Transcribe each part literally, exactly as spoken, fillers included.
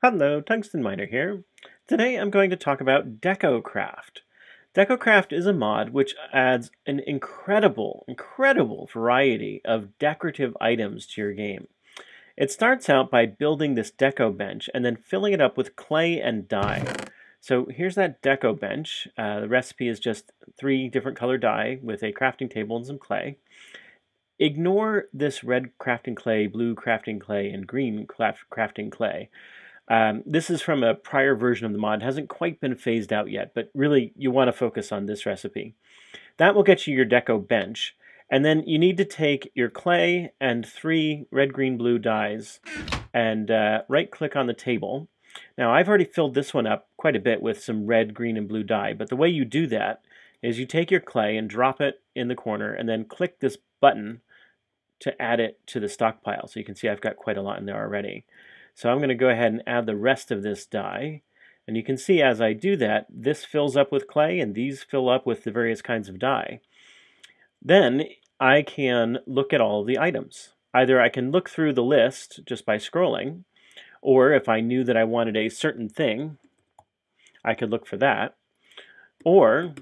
Hello, Tungsten Miner here. Today I'm going to talk about DecoCraft. DecoCraft is a mod which adds an incredible, incredible variety of decorative items to your game. It starts out by building this deco bench and then filling it up with clay and dye. So here's that deco bench. Uh, the recipe is just three different colored dye with a crafting table and some clay. Ignore this red crafting clay, blue crafting clay, and green crafting clay. Um, this is from a prior version of the mod. It hasn't quite been phased out yet, but really you want to focus on this recipe. That will get you your deco bench, and then you need to take your clay and three red, green, blue dyes and uh, right-click on the table. Now I've already filled this one up quite a bit with some red, green, and blue dye, but the way you do that is you take your clay and drop it in the corner and then click this button to add it to the stockpile. So you can see I've got quite a lot in there already. So I'm going to go ahead and add the rest of this dye, and you can see as I do that, this fills up with clay and these fill up with the various kinds of dye. Then I can look at all of the items. Either I can look through the list just by scrolling, or if I knew that I wanted a certain thing, I could look for that, or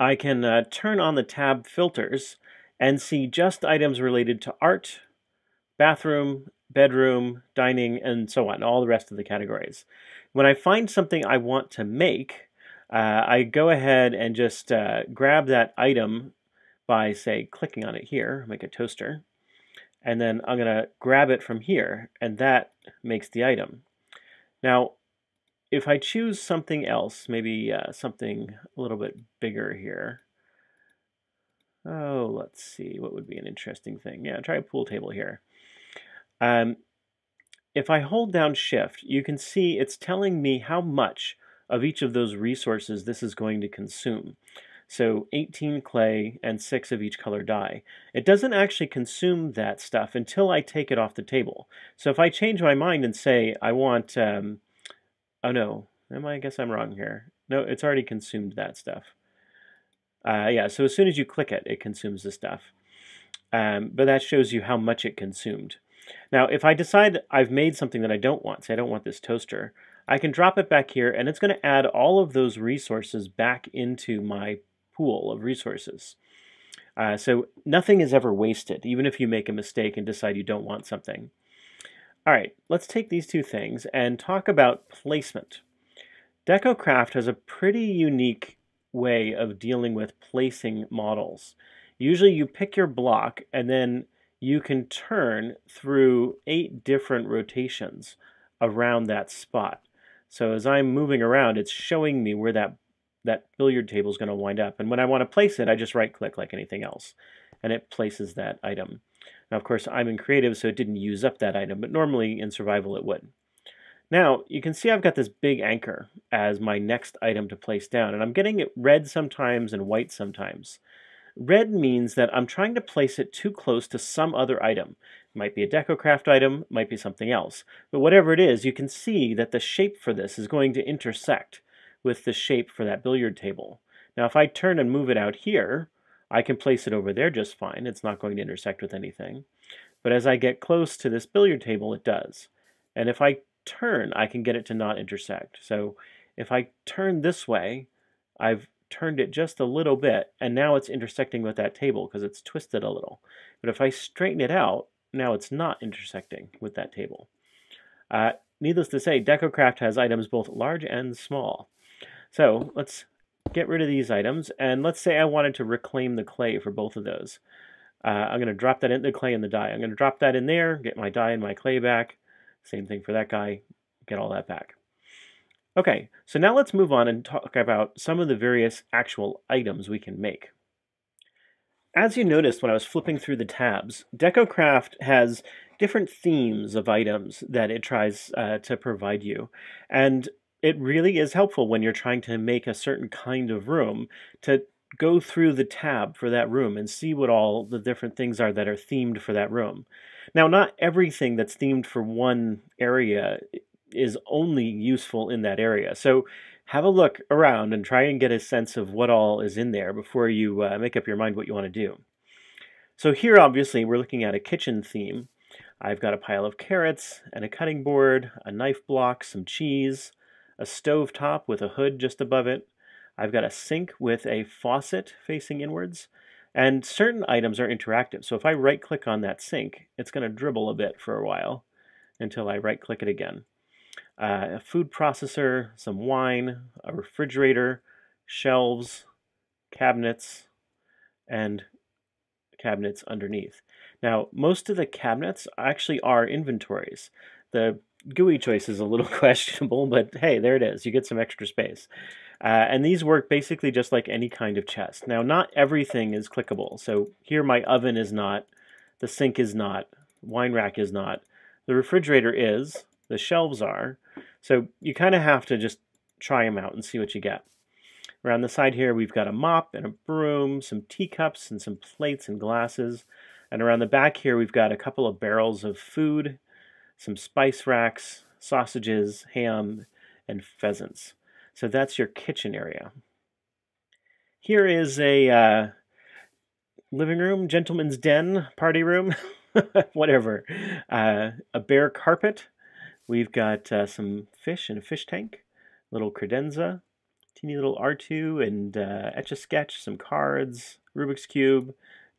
I can uh, turn on the tab filters and see just items related to art, bathroom, bedroom, dining, and so on, all the rest of the categories. When I find something I want to make, uh, I go ahead and just uh, grab that item by, say, clicking on it here, make a toaster, and then I'm going to grab it from here, and that makes the item. Now, if I choose something else, maybe uh, something a little bit bigger here, oh, let's see, what would be an interesting thing? Yeah, try a pool table here. Um, if I hold down Shift, you can see it's telling me how much of each of those resources this is going to consume. So eighteen clay and six of each color dye. It doesn't actually consume that stuff until I take it off the table. So if I change my mind and say I want, um, oh no, am I, I guess I'm wrong here. No, it's already consumed that stuff. Uh, yeah, so as soon as you click it, it consumes the stuff. Um, but that shows you how much it consumed. Now, if I decide I've made something that I don't want, say I don't want this toaster, I can drop it back here, and it's going to add all of those resources back into my pool of resources. Uh, so nothing is ever wasted, even if you make a mistake and decide you don't want something. All right, let's take these two things and talk about placement. DecoCraft has a pretty unique way of dealing with placing models. Usually you pick your block and then you can turn through eight different rotations around that spot. So as I'm moving around, it's showing me where that, that billiard table is going to wind up. And when I want to place it, I just right-click like anything else, and it places that item. Now, of course, I'm in creative, so it didn't use up that item, but normally in survival it would. Now, you can see I've got this big anchor as my next item to place down, and I'm getting it red sometimes and white sometimes. Red means that I'm trying to place it too close to some other item. It might be a DecoCraft item, it might be something else. But whatever it is, you can see that the shape for this is going to intersect with the shape for that billiard table. Now, if I turn and move it out here, I can place it over there just fine. It's not going to intersect with anything. But as I get close to this billiard table, it does. And if I turn, I can get it to not intersect. So if I turn this way, I've turned it just a little bit, and now it's intersecting with that table because it's twisted a little. But if I straighten it out, now it's not intersecting with that table. Uh, needless to say, DecoCraft has items both large and small. So let's get rid of these items, and let's say I wanted to reclaim the clay for both of those. Uh, I'm going to drop that in, the clay and the dye. I'm going to drop that in there, get my dye and my clay back. Same thing for that guy, get all that back. Okay, so now let's move on and talk about some of the various actual items we can make. As you noticed when I was flipping through the tabs, DecoCraft has different themes of items that it tries uh, to provide you. And it really is helpful when you're trying to make a certain kind of room to go through the tab for that room and see what all the different things are that are themed for that room. Now, not everything that's themed for one area is only useful in that area. So have a look around and try and get a sense of what all is in there before you uh, make up your mind what you want to do. So here, obviously, we're looking at a kitchen theme. I've got a pile of carrots and a cutting board, a knife block, some cheese, a stove top with a hood just above it. I've got a sink with a faucet facing inwards, and certain items are interactive. So if I right click on that sink, it's going to dribble a bit for a while until I right click it again. Uh, a food processor, some wine, a refrigerator, shelves, cabinets, and cabinets underneath. Now, most of the cabinets actually are inventories. The G U I choice is a little questionable, but hey, there it is. You get some extra space. Uh, and these work basically just like any kind of chest. Now, not everything is clickable. So here my oven is not, the sink is not, wine rack is not, the refrigerator is, the shelves are. So you kind of have to just try them out and see what you get. Around the side here, we've got a mop and a broom, some teacups and some plates and glasses. And around the back here, we've got a couple of barrels of food, some spice racks, sausages, ham, and pheasants. So that's your kitchen area. Here is a uh, living room, gentleman's den, party room, whatever. Uh, a bare carpet. We've got uh, some fish in a fish tank, a little credenza, teeny little R two, and uh, Etch-a-Sketch, some cards, Rubik's Cube,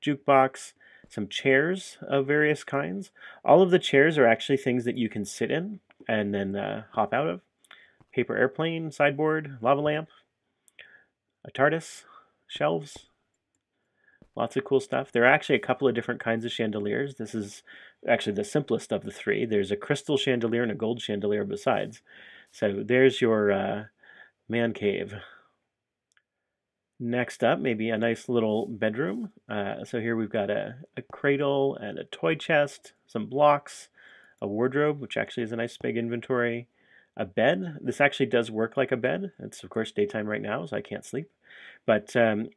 jukebox, some chairs of various kinds. All of the chairs are actually things that you can sit in and then uh, hop out of. Paper airplane, sideboard, lava lamp, a TARDIS, shelves, lots of cool stuff. There are actually a couple of different kinds of chandeliers. This is actually the simplest of the three. There's a crystal chandelier and a gold chandelier besides. So there's your uh, man cave. Next up, maybe a nice little bedroom. Uh, so here we've got a, a cradle and a toy chest, some blocks, a wardrobe, which actually is a nice big inventory, a bed. This actually does work like a bed. It's, of course, daytime right now, so I can't sleep. But um,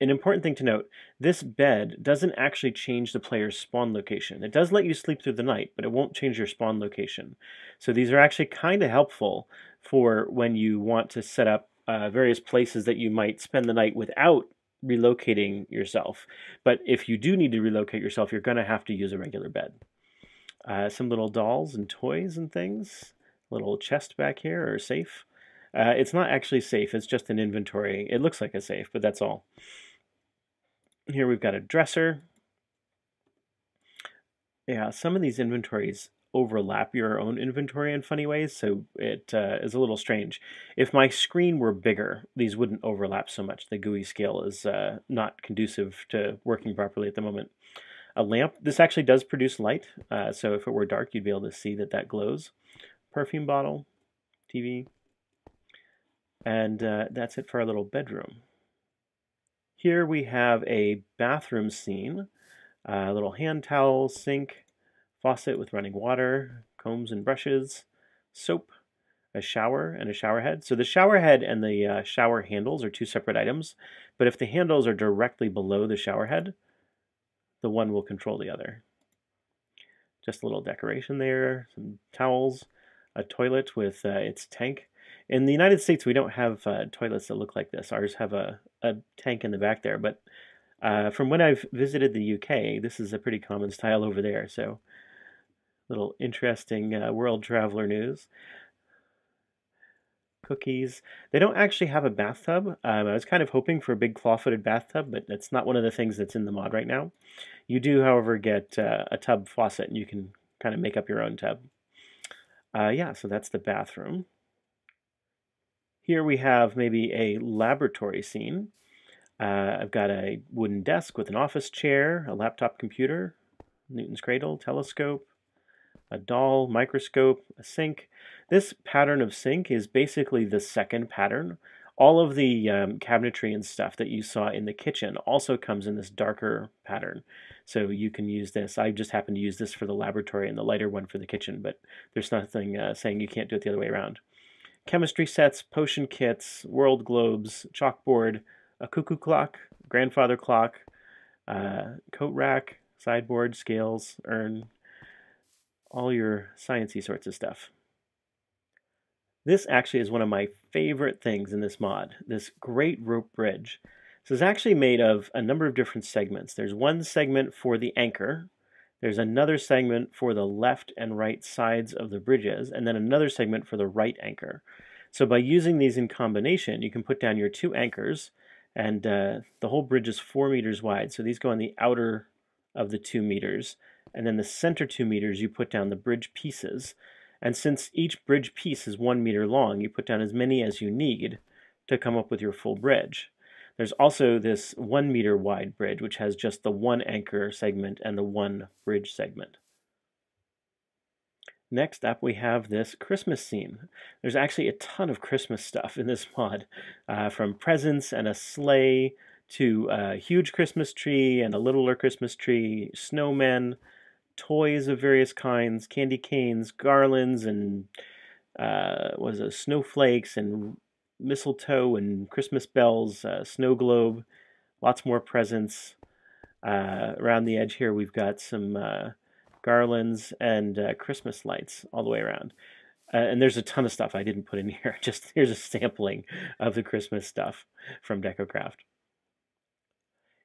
an important thing to note, this bed doesn't actually change the player's spawn location. It does let you sleep through the night, but it won't change your spawn location. So these are actually kind of helpful for when you want to set up Uh, various places that you might spend the night without relocating yourself. But if you do need to relocate yourself, you're going to have to use a regular bed. Uh, some little dolls and toys and things. Little chest back here, or safe. Uh, it's not actually safe, it's just an inventory. It looks like a safe, but that's all. Here we've got a dresser. Yeah, some of these inventories overlap your own inventory in funny ways, so it uh, is a little strange. If my screen were bigger, these wouldn't overlap so much. The G U I scale is uh, not conducive to working properly at the moment. A lamp. This actually does produce light, uh, so if it were dark, you'd be able to see that that glows. Perfume bottle, T V, and uh, that's it for our little bedroom. Here we have a bathroom scene, a uh, little hand towel, sink, faucet with running water, combs and brushes, soap, a shower, and a shower head. So the shower head and the uh, shower handles are two separate items, but if the handles are directly below the shower head, the one will control the other. Just a little decoration there, some towels, a toilet with uh, its tank. In the United States, we don't have uh, toilets that look like this. Ours have a, a tank in the back there, but uh, from when I've visited the U K, this is a pretty common style over there. So little interesting uh, world traveler news. Cookies. They don't actually have a bathtub. Um, I was kind of hoping for a big claw-footed bathtub, but that's not one of the things that's in the mod right now. You do, however, get uh, a tub faucet, and you can kind of make up your own tub. Uh, yeah, so that's the bathroom. Here we have maybe a laboratory scene. Uh, I've got a wooden desk with an office chair, a laptop computer, Newton's cradle, telescope, a doll, microscope, a sink. This pattern of sink is basically the second pattern. All of the um, cabinetry and stuff that you saw in the kitchen also comes in this darker pattern. So you can use this. I just happen to use this for the laboratory and the lighter one for the kitchen, but there's nothing uh, saying you can't do it the other way around. Chemistry sets, potion kits, world globes, chalkboard, a cuckoo clock, grandfather clock, uh, coat rack, sideboard, scales, urn, all your sciencey sorts of stuff. This actually is one of my favorite things in this mod, this great rope bridge. So it's actually made of a number of different segments. There's one segment for the anchor, There's another segment for the left and right sides of the bridges, and then another segment for the right anchor. So by using these in combination, you can put down your two anchors, and uh, the whole bridge is four meters wide, so these go on the outer of the two meters, and then the center two meters you put down the bridge pieces. And since each bridge piece is one meter long, you put down as many as you need to come up with your full bridge. There's also this one meter wide bridge, which has just the one anchor segment and the one bridge segment. Next up, we have this Christmas scene. There's actually a ton of Christmas stuff in this mod, uh, from presents and a sleigh to a huge Christmas tree and a littler Christmas tree, snowmen, toys of various kinds, candy canes, garlands, and uh, what is it, snowflakes and mistletoe and Christmas bells, uh, snow globe, lots more presents. Uh, around the edge here we've got some uh, garlands and uh, Christmas lights all the way around. Uh, and there's a ton of stuff I didn't put in here, just here's a sampling of the Christmas stuff from DecoCraft.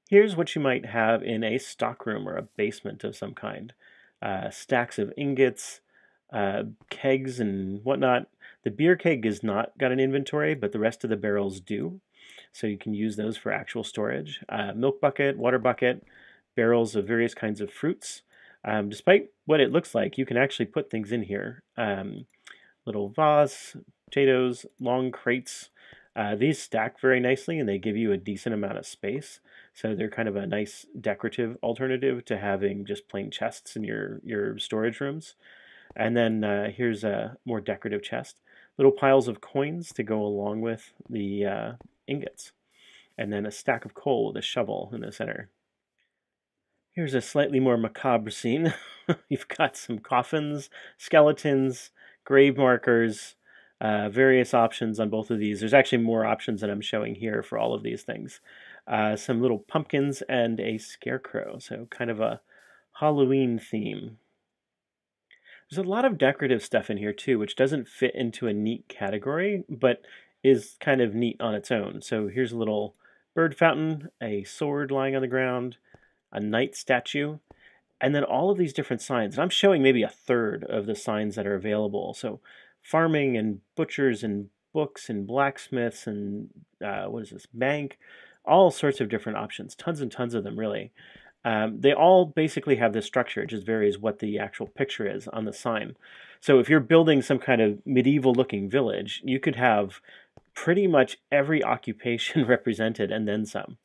Here's what you might have in a stockroom or a basement of some kind. Uh, stacks of ingots, uh, kegs and whatnot. The beer keg has not got an inventory, but the rest of the barrels do. So you can use those for actual storage. Uh, milk bucket, water bucket, barrels of various kinds of fruits. Um, despite what it looks like, you can actually put things in here. Um, little vase, potatoes, long crates. Uh, these stack very nicely and they give you a decent amount of space, so they're kind of a nice decorative alternative to having just plain chests in your, your storage rooms. And then uh, here's a more decorative chest. Little piles of coins to go along with the uh, ingots. And then a stack of coal with a shovel in the center. Here's a slightly more macabre scene. You've got some coffins, skeletons, grave markers, Uh, various options on both of these. There's actually more options that I'm showing here for all of these things. Uh, some little pumpkins and a scarecrow, so kind of a Halloween theme. There's a lot of decorative stuff in here too, which doesn't fit into a neat category, but is kind of neat on its own. So here's a little bird fountain, a sword lying on the ground, a knight statue, and then all of these different signs. And I'm showing maybe a third of the signs that are available. So farming and butchers and books and blacksmiths and uh, what is this, bank, all sorts of different options, tons and tons of them really. Um, they all basically have this structure, it just varies what the actual picture is on the sign. So if you're building some kind of medieval looking village, you could have pretty much every occupation represented and then some.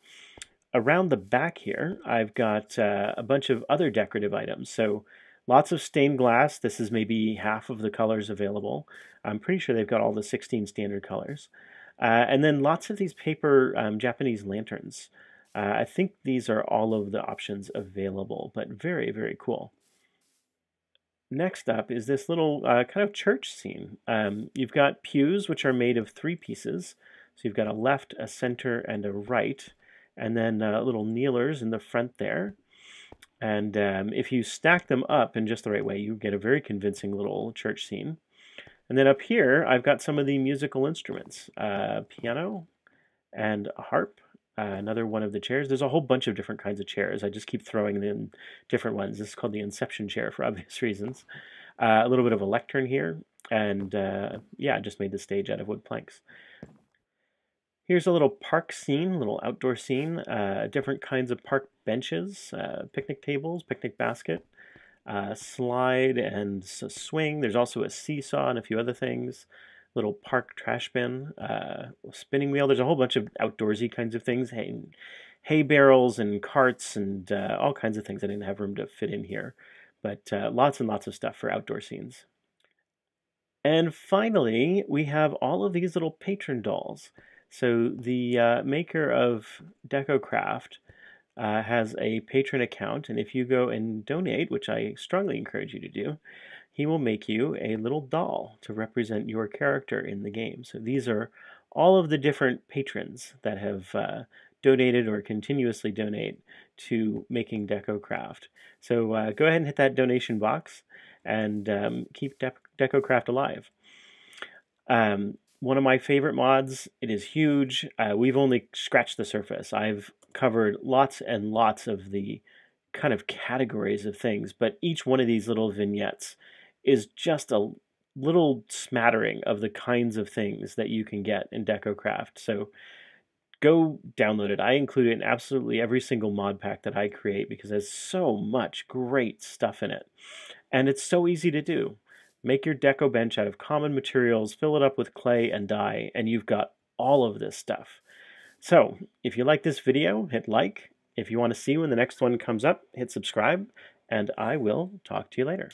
Around the back here, I've got uh, a bunch of other decorative items. So lots of stained glass. This is maybe half of the colors available. I'm pretty sure they've got all the sixteen standard colors. Uh, and then lots of these paper um, Japanese lanterns. Uh, I think these are all of the options available, but very, very cool. Next up is this little uh, kind of church scene. Um, you've got pews, which are made of three pieces. So you've got a left, a center, and a right. And then uh, little kneelers in the front there. And um, if you stack them up in just the right way, you get a very convincing little church scene. And then up here, I've got some of the musical instruments. Uh, piano and a harp, uh, another one of the chairs. There's a whole bunch of different kinds of chairs. I just keep throwing in different ones. This is called the Inception chair for obvious reasons. Uh, a little bit of a lectern here. And uh, yeah, I just made the stage out of wood planks. Here's a little park scene, a little outdoor scene, uh, different kinds of park benches, uh, picnic tables, picnic basket, uh, slide and swing. There's also a seesaw and a few other things, little park trash bin, uh, spinning wheel. There's a whole bunch of outdoorsy kinds of things, hay, hay barrels and carts and uh, all kinds of things. I didn't have room to fit in here, but uh, lots and lots of stuff for outdoor scenes. And finally, we have all of these little patron dolls. So the uh, maker of DecoCraft uh, has a patron account, and if you go and donate, which I strongly encourage you to do, he will make you a little doll to represent your character in the game. So these are all of the different patrons that have uh, donated or continuously donate to making DecoCraft. So uh, go ahead and hit that donation box and um, keep De- DecoCraft alive. Um, One of my favorite mods. It is huge. Uh, we've only scratched the surface. I've covered lots and lots of the kind of categories of things, but each one of these little vignettes is just a little smattering of the kinds of things that you can get in DecoCraft. So go download it. I include it in absolutely every single mod pack that I create because there's so much great stuff in it. And it's so easy to do. Make your deco bench out of common materials, fill it up with clay and dye, and you've got all of this stuff. So if you like this video, hit like. If you want to see when the next one comes up, hit subscribe, and I will talk to you later.